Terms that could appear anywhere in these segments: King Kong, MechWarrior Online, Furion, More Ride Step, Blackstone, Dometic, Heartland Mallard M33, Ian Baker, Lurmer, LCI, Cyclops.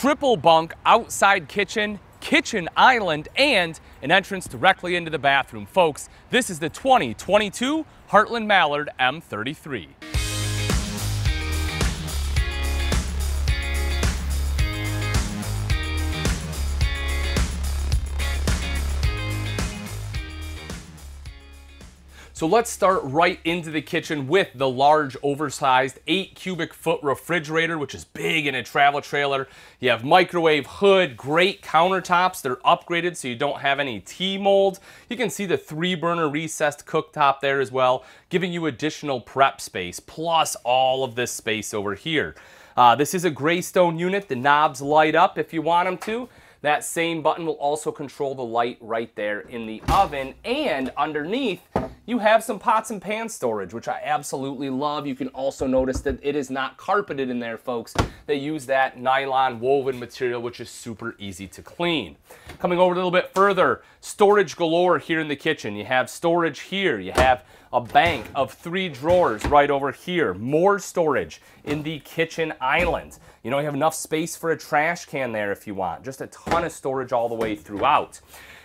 triple bunk, outside kitchen, kitchen island, and an entrance directly into the bathroom. Folks, this is the 2022 Heartland Mallard M33. So let's start right into the kitchen with the large oversized 8 cubic foot refrigerator, which is big in a travel trailer. You have microwave hood, great countertops. They're upgraded so you don't have any T-mold. You can see the 3-burner recessed cooktop there as well, giving you additional prep space, plus all of this space over here. This is a Greystone unit. The knobs light up if you want them to. That same button will also control the light right there in the oven. And underneath, you have some pots and pans storage, which I absolutely love. You can also notice that it is not carpeted in there, folks. They use that nylon woven material, which is super easy to clean. Coming over a little bit further, storage galore here in the kitchen. You have storage here. You have a bank of 3 drawers right over here. More storage in the kitchen island. You know, you have enough space for a trash can there if you want. Just a ton of storage all the way throughout.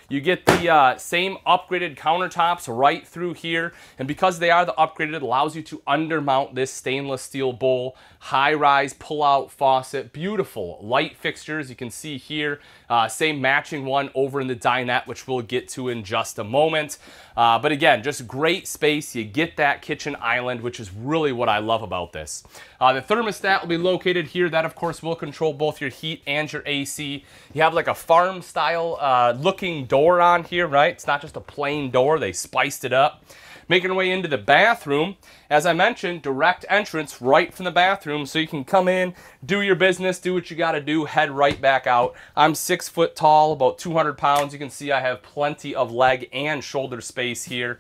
You get the same upgraded countertops right through here. And because they are the upgraded, it allows you to undermount this stainless steel bowl, high-rise pull-out faucet, beautiful light fixtures you can see here. Same matching one over in the dinette, which we'll get to in just a moment. But again, just great space. You get that kitchen island, which is really what I love about this. The thermostat will be located here. That, of course, will control both your heat and your AC. You have like a farm-style looking door on here, right? It's not just a plain door. They spiced it up. Making our way into the bathroom. As I mentioned, direct entrance right from the bathroom, so you can come in, do your business, do what you got to do, head right back out. I'm 6 foot tall, about 200 pounds. You can see I have plenty of leg and shoulder space here.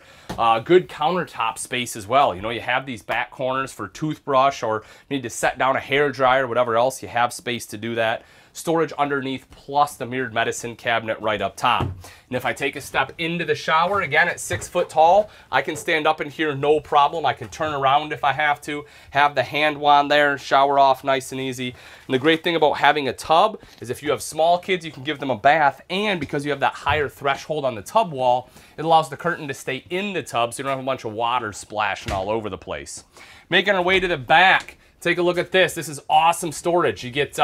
Good countertop space as well. You know, you have these back corners for toothbrush or need to set down a hairdryer, whatever else. You have space to do that. Storage underneath, plus the mirrored medicine cabinet right up top. And if I take a step into the shower, again at 6 foot tall, I can stand up in here no problem. I can turn around if I have to, have the hand wand there, shower off nice and easy. And the great thing about having a tub is if you have small kids, you can give them a bath, and because you have that higher threshold on the tub wall, it allows the curtain to stay in the tub so you don't have a bunch of water splashing all over the place. Making our way to the back. Take a look at this. This is awesome storage. You get,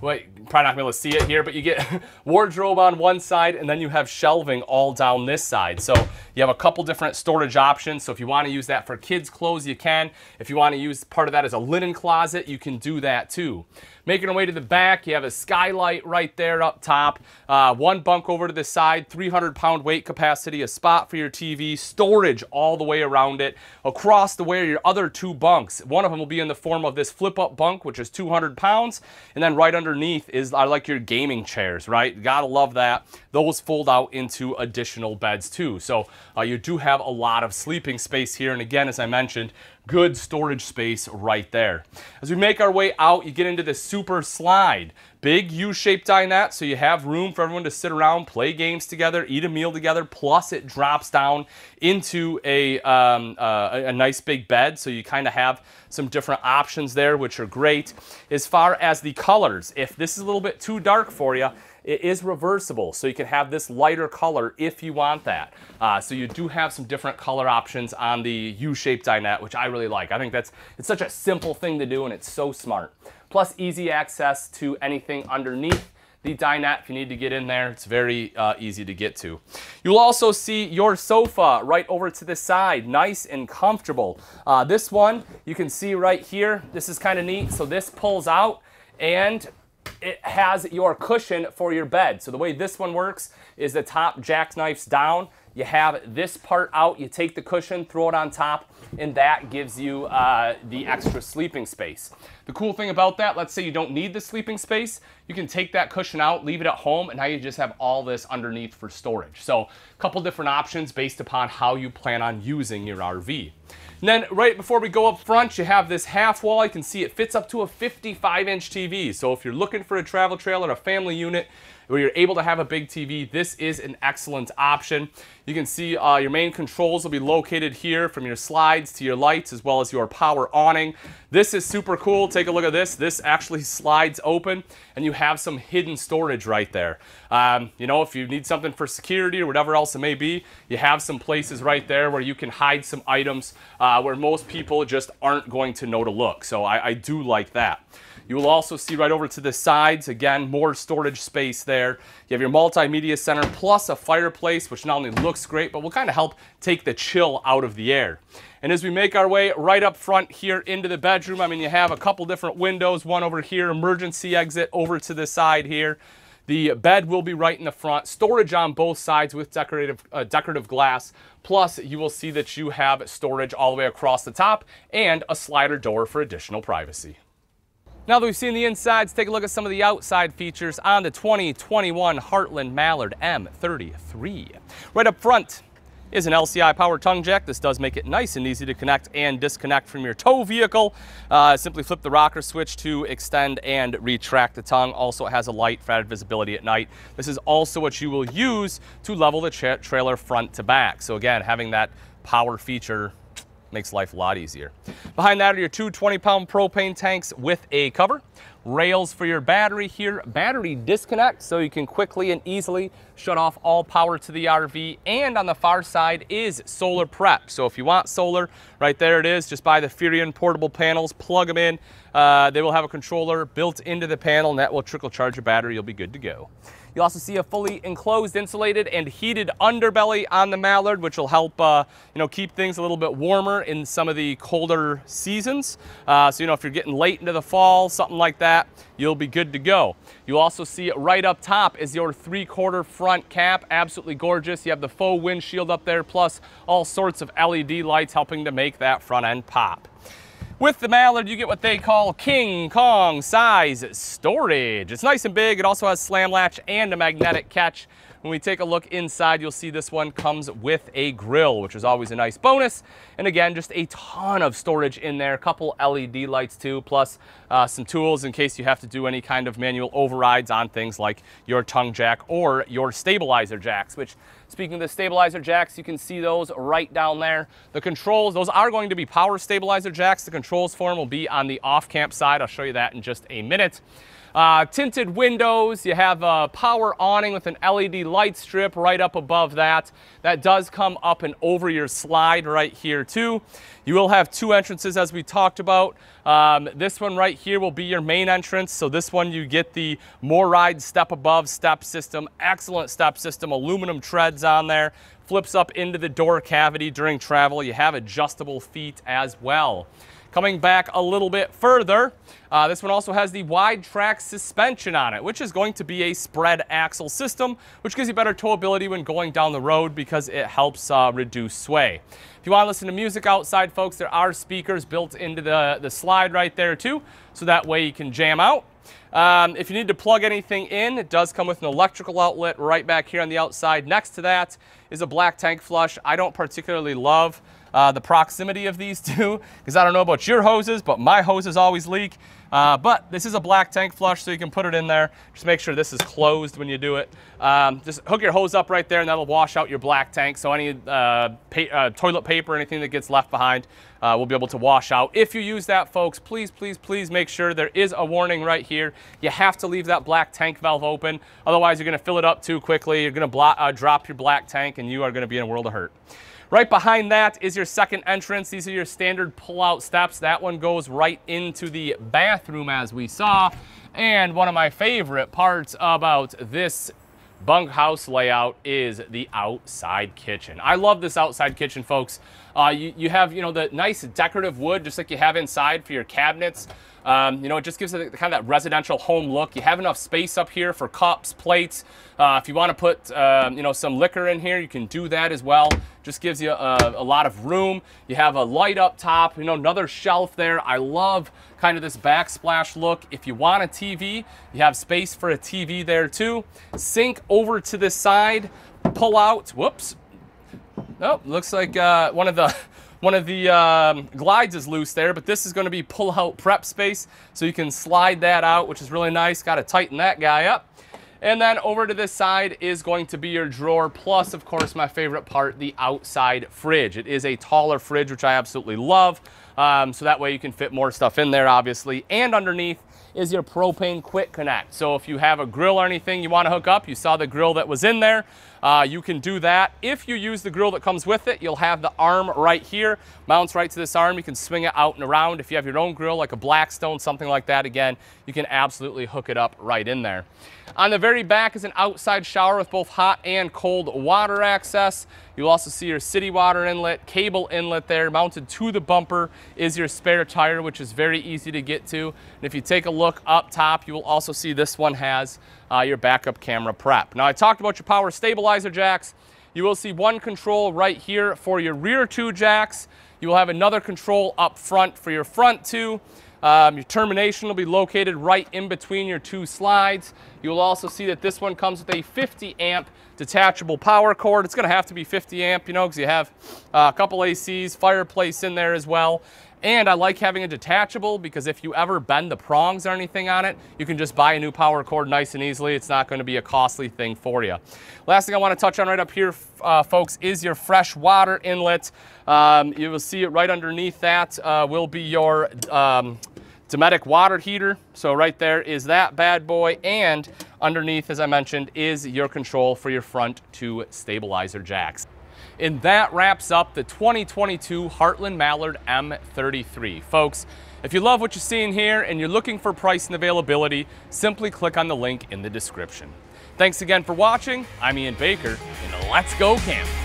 wait, probably not gonna be able to see it here, but you get wardrobe on one side, and then you have shelving all down this side. So you have a couple different storage options. So if you wanna use that for kids' clothes, you can. If you wanna use part of that as a linen closet, you can do that too. Making our way to the back, you have a skylight right there up top. One bunk over to the side, 300-pound weight capacity, a spot for your TV, storage all the way around it. Across the way are your other 2 bunks. One of them will be in the form of this flip-up bunk, which is 200 pounds, and then right underneath is, I like your gaming chairs, right? Gotta love that. Those fold out into additional beds too. So you do have a lot of sleeping space here, and again, as I mentioned, good storage space right there. As we make our way out, you get into the super slide. Big U-shaped dinette, so you have room for everyone to sit around, play games together, eat a meal together, plus it drops down into a nice big bed, so you kind of have some different options there, which are great. As far as the colors, if this is a little bit too dark for you, it is reversible, so you can have this lighter color if you want that. So you do have some different color options on the U-shaped dinette, which I really like. I think it's such a simple thing to do, and it's so smart. Plus easy access to anything underneath the dinette. If you need to get in there, it's very easy to get to. You'll also see your sofa right over to the side, nice and comfortable. This one, you can see right here, this is kind of neat. So this pulls out and it has your cushion for your bed. So the way this one works is the top jackknifes down. You have this part out, you take the cushion, throw it on top, and that gives you the extra sleeping space. The cool thing about that, let's say you don't need the sleeping space, you can take that cushion out, leave it at home, and now you just have all this underneath for storage. So a couple different options based upon how you plan on using your RV. And then right before we go up front, you have this half wall. You can see it fits up to a 55-inch TV. So if you're looking for a travel trailer, a family unit, where you're able to have a big TV, this is an excellent option. You can see your main controls will be located here, from your slides to your lights, as well as your power awning. This is super cool. take a look at this. This actually slides open and you have some hidden storage right there. You know, if you need something for security or whatever else it may be, you have some places right there where you can hide some items where most people just aren't going to know to look. So I do like that. You will also see right over to the sides, again, more storage space there. You have your multimedia center plus a fireplace, which not only looks great, but will kind of help take the chill out of the air. And as we make our way right up front here into the bedroom, I mean, you have a couple different windows, one over here, emergency exit over to the side here. The bed will be right in the front, storage on both sides with decorative glass, plus you will see that you have storage all the way across the top and a slider door for additional privacy. Now that we've seen the insides, take a look at some of the outside features on the 2021 Heartland Mallard M33. Right up front is an LCI power tongue jack. This does make it nice and easy to connect and disconnect from your tow vehicle. Simply flip the rocker switch to extend and retract the tongue. Also, it has a light for added visibility at night. This is also what you will use to level the trailer front to back. So again, having that power feature makes life a lot easier. Behind that are your two 20-pound propane tanks with a cover, rails for your battery here, battery disconnect so you can quickly and easily shut off all power to the RV, and on the far side is solar prep. So if you want solar, right there it is. Just buy the Furion portable panels, plug them in. They will have a controller built into the panel, and that will trickle charge your battery. You'll be good to go. You'll also see a fully enclosed, insulated, and heated underbelly on the Mallard, which will help you know, keep things a little bit warmer in some of the colder seasons. So you know, if you're getting late into the fall, something like that, you'll be good to go. You'll also see right up top is your 3/4 front cap, absolutely gorgeous. You have the faux windshield up there, plus all sorts of LED lights helping to make that front end pop. With the Mallard, you get what they call King Kong size storage. It's nice and big. It also has slam latch and a magnetic catch. When we take a look inside, you'll see this one comes with a grill, which is always a nice bonus. And again, just a ton of storage in there. A couple LED lights too, plus some tools in case you have to do any kind of manual overrides on things like your tongue jack or your stabilizer jacks, which, speaking of the stabilizer jacks, you can see those right down there. The controls, those are going to be power stabilizer jacks. The controls for them will be on the off-camp side. I'll show you that in just a minute. Tinted windows, you have a power awning with an LED light strip right up above that. That does come up and over your slide right here too. You will have two entrances as we talked about. This one right here will be your main entrance. So this one you get the More Ride Step above step system. Excellent step system, aluminum treads on there. Flips up into the door cavity during travel. You have adjustable feet as well. Coming back a little bit further, this one also has the wide track suspension on it, which is going to be a spread axle system, which gives you better towability when going down the road because it helps reduce sway. If you want to listen to music outside, folks, there are speakers built into the slide right there too, so that way you can jam out. If you need to plug anything in, it does come with an electrical outlet right back here on the outside. Next to that is a black tank flush. I don't particularly love the proximity of these two because I don't know about your hoses, but my hoses always leak. But this is a black tank flush, so you can put it in there. Just make sure this is closed when you do it. Just hook your hose up right there, and that'll wash out your black tank. So any toilet paper, anything that gets left behind, will be able to wash out. If you use that, folks, please, please, please make sure there is a warning right here. You have to leave that black tank valve open. Otherwise, you're going to fill it up too quickly. You're going to drop your black tank, and you are going to be in a world of hurt. Right behind that is your second entrance. These are your standard pull-out steps. That one goes right into the bathroom as we saw. And one of my favorite parts about this bunkhouse layout is the outside kitchen. I love this outside kitchen, folks. You have, you know, the nice decorative wood, just like you have inside for your cabinets. You know, it just gives it kind of that residential home look. You have enough space up here for cups, plates. If you want to put, you know, some liquor in here, you can do that as well. Just gives you a lot of room. You have a light up top, you know, another shelf there. I love kind of this backsplash look. If you want a TV, you have space for a TV there too. Sink over to the side, pull out, whoops. Oh, looks like one of the glides is loose there, but this is going to be pull-out prep space, so you can slide that out, which is really nice. Got to tighten that guy up. And then over to this side is going to be your drawer, plus, of course, my favorite part, the outside fridge. It is a taller fridge, which I absolutely love. so that way you can fit more stuff in there, obviously. And underneath is your propane quick connect. So if you have a grill or anything you want to hook up, you saw the grill that was in there, you can do that. If you use the grill that comes with it, you'll have the arm right here, mounts right to this arm. You can swing it out and around. If you have your own grill, like a Blackstone, something like that, again, you can absolutely hook it up right in there. On the very back is an outside shower with both hot and cold water access. You'll also see your city water inlet, cable inlet there. Mounted to the bumper is your spare tire, which is very easy to get to. And if you take a look up top, you will also see this one has your backup camera prep. Now, I talked about your power stabilizer jacks. You will see one control right here for your rear two jacks. You will have another control up front for your front two. Your termination will be located right in between your two slides. You will also see that this one comes with a 50 amp detachable power cord. It's going to have to be 50 amp, you know, because you have a couple ACs, fireplace in there as well. And I like having a detachable because if you ever bend the prongs or anything on it, you can just buy a new power cord nice and easily. It's not going to be a costly thing for you. Last thing I want to touch on right up here, folks, is your fresh water inlet. You will see it right underneath that will be your Dometic water heater. So right there is that bad boy. And underneath, as I mentioned, is your control for your front two stabilizer jacks. And that wraps up the 2022 Heartland Mallard M33. Folks, if you love what you're seeing here and you're looking for price and availability, simply click on the link in the description. Thanks again for watching. I'm Ian Baker, and let's go camping.